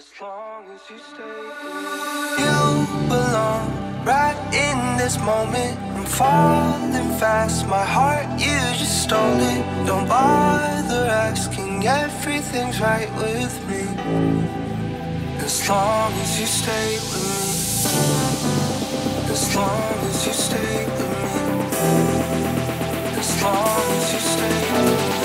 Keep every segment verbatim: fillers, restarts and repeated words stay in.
as long as you stay. You belong right in this moment. I'm falling fast, my heart, you just stole it. Don't bother asking, everything's right with me, as long as you stay with me, as long as you stay with me, as long as you stay with me.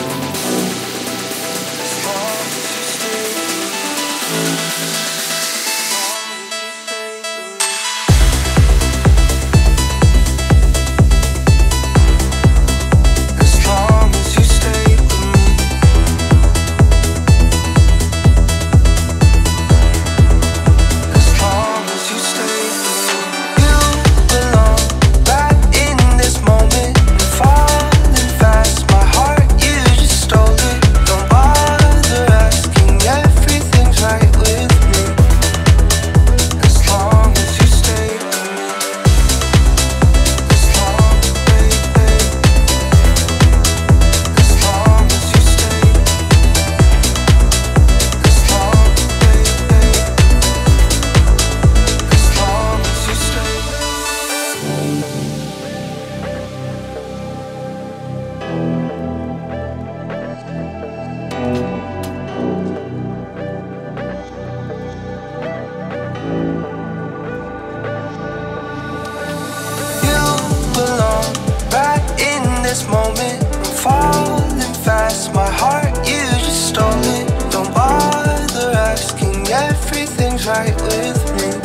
Moment, I'm falling fast, my heart, you just stole it. Don't bother asking, everything's right with me,